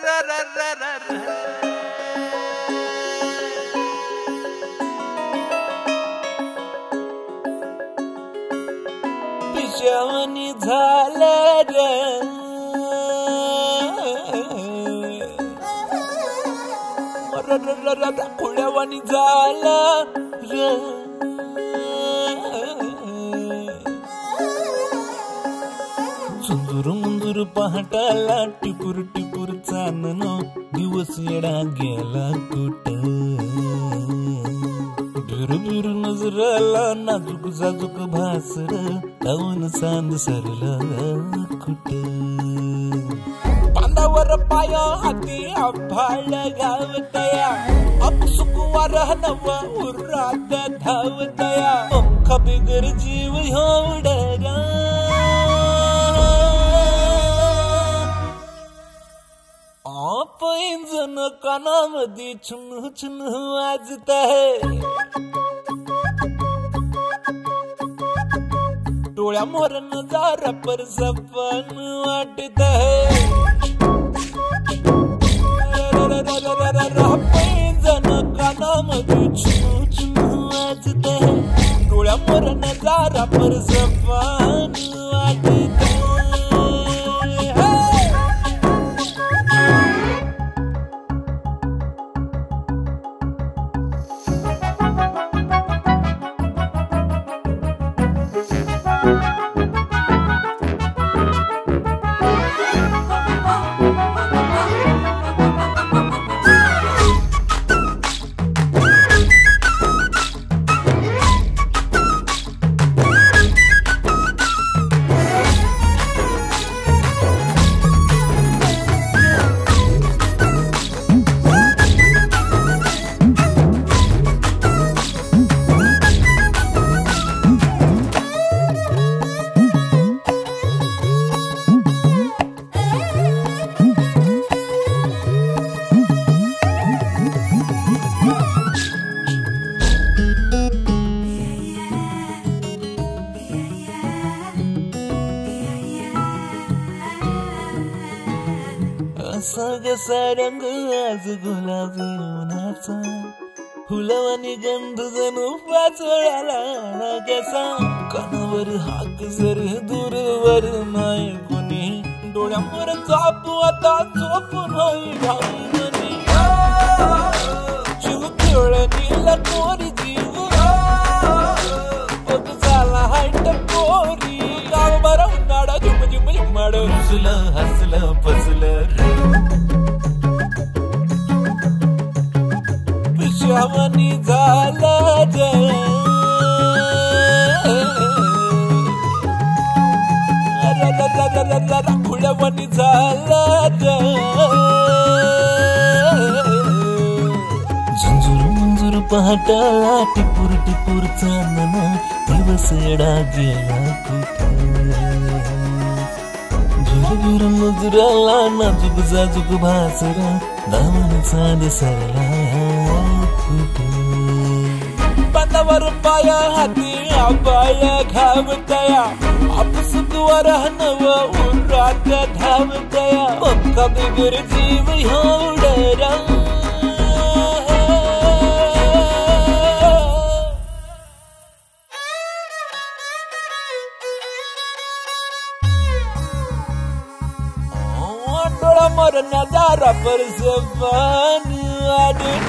पिशवणी झालं कुळ्यावाणी झालं सुंदर मुंदूर पहाटाला टिपूर टिपूर चांदणो दिवस येडा गेला कुठ बिरबिर नजराला नाजूक जाजूक भासर लावून चांद सरला कुठ बांधावर पाया हाती आभाळ गावतया अपसुकवार नव उरात धावतया ओंख बिगर जीव होडरा इंजन काना मधी चुन चुन वाजता है डोळ्या मोरन जारा पर सपन वाटत है इंजन काना मधी चुन चुन वाजता है डोळ्या मोरन जारा पर सपन वाटत है रंग आज गुलाबी उन्हाचा फुलवाणी गंध जणू पाचोळ्याला कसा कानावर हाक सर दूरवर नाही कोणी डोळ्यावर चाप आता झोपून होई घालणी जीव पिवळणी लकोरी जीव पग झाला हाट कोरी गाव बरा उन्हाळा झुम झुम झुमाड हसलं हसलं फसलं पिशवणी झालं कुळ्यावाणी झालं झुंजूर मुंजूर पहाटाला टिपूर टिपूर चांदणा दिवस येडा गेला कुठ झुरझुर मुजराला नाजूक जाजूक भासर धावून चांद सरला बांधावर पाया हाती आबाळ घावतया अपसुकवर नव उरात धावतया ओंखा बिगर जीव होडरा डोळा मोरन जारा पर सपन वाटत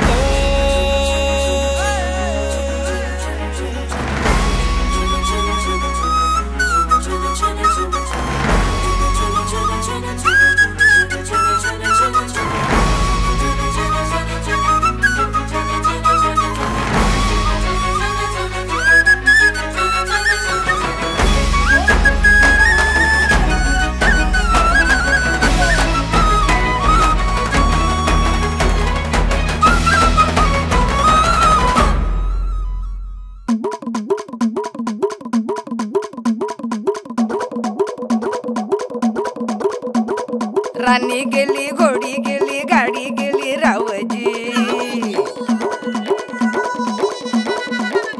राणी गेली घोडी गेली गाडी गेली रावजी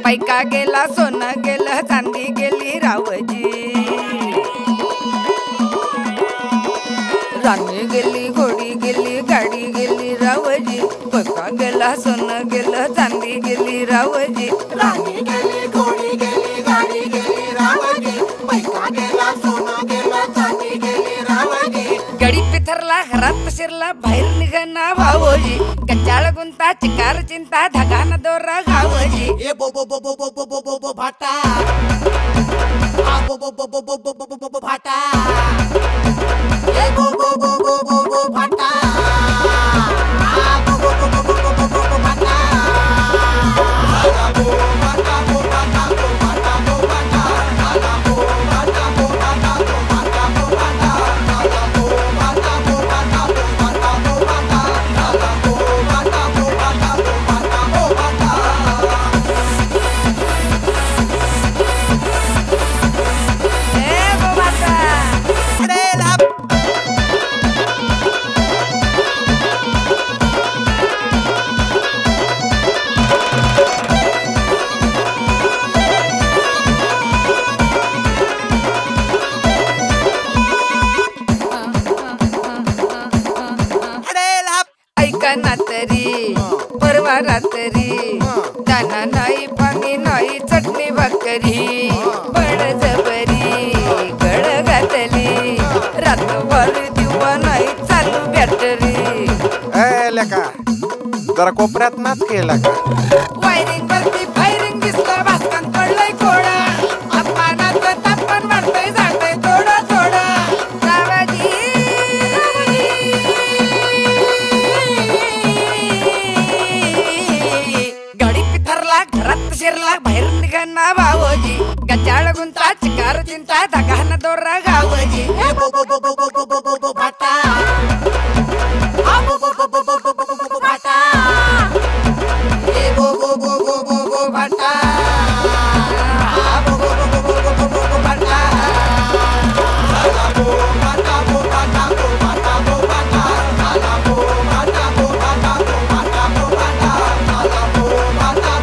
पैका गेला सोना गेला चांदी गेली रावजी राणी गेली घोडी गेली गेला सोन गेलं चांदी गेली रावजी राणी गेली घोडी गेली गाडी गेली रावजी पैसा गेला सोन गेला चांदी गेली रावजी गडी पिथरला घरात पशिरला बाहेर निघाना भावजी गचाळ गुंता चिकार चिंता धगान दोरा गावजी ए बो बो बो बो बो बो बो भाटा आ बो बो बो बो बो बो भाटा ए बो बो बो बो बो भाटा दाना नाही पाणी नाही चटणी भाकरी बळजबरी गळ घातली रातभर दिवा नाही चालू बॅटरी ए लेका जरा कोपऱ्यात नाच केला का वायरिंग वरती फायरिंग दिसला भास्कन पडलाय कोडा अपमानात तापमान वाढतंय जातंय थोडा थोडा बाहेर निघाना भावजी गचाळ गुंता चिकार चिंता धगान दोरा गावजी ए बो बो बो बो बो बो बो भाटा आ बो बो बो बो बो बो भाटा ए बो बो बो बो बो भाटा आ बो बो बो बो बो भाटा आ बो भाटा बो भाटा बो भाटा बो भाटा आ बो भाटा बो भाटा बो भाटा बो भाटा आ बो भाटा बो भाटा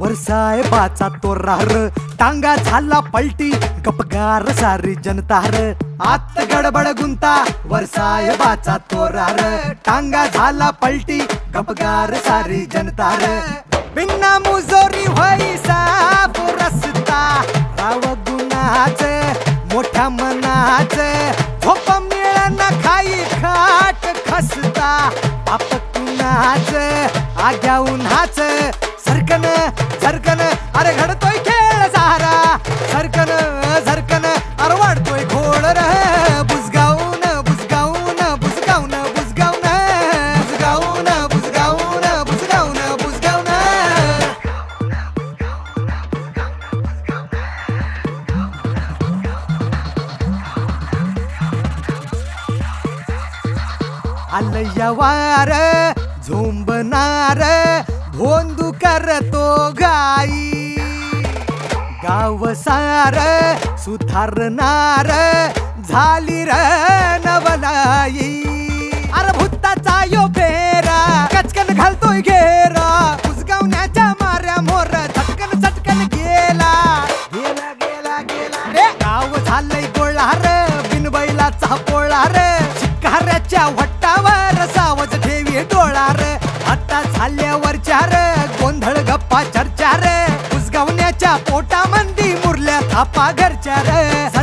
वरसाहेबाचा तो रार टांगा झाला पलटी गपगार सारी जनता र आत गडबड गुंता वरसाहेबाचा तो रार टांगा झाला पलटी गपगार सारी जनता र बिना मुजोरी होईसा रस्ता राव गुणाचे मोठ्या मनाचे झोप मिळना खाई खाट खसता पाप कुणाचे आग्या उन्हाचे सरकन सरकन अरे घडतोय खेळ सारा सरकन सरकन अरे वाढतोय घोळ बुजगाऊन बुजगाऊन बुजगाऊन बुजगाऊन बुजगाऊन बुजगाऊन बुजगाऊन बुजगाऊन आलया वार झोंबणार भोंदू करतो गाई गाव सार सुधारणार झाली र नवलाई अरे भूत माणसाचा यो फेरा, कचकन घालतोय घेरा, कुजगावण्याच्या माऱ्या मोर झटकन झटकन गेला गेला गेला गेला रे। गाव झालंय गोळार बिनबैलाचा पोळार, शिकाऱ्याच्या वट्टावर सावज ठेवी डोळार। आता झाल्यावर चार गोंधळ गप्पा चर्चा रे, कुजगावण्याच्या पोटामंदी मुरल्या थापा घरच्या रे।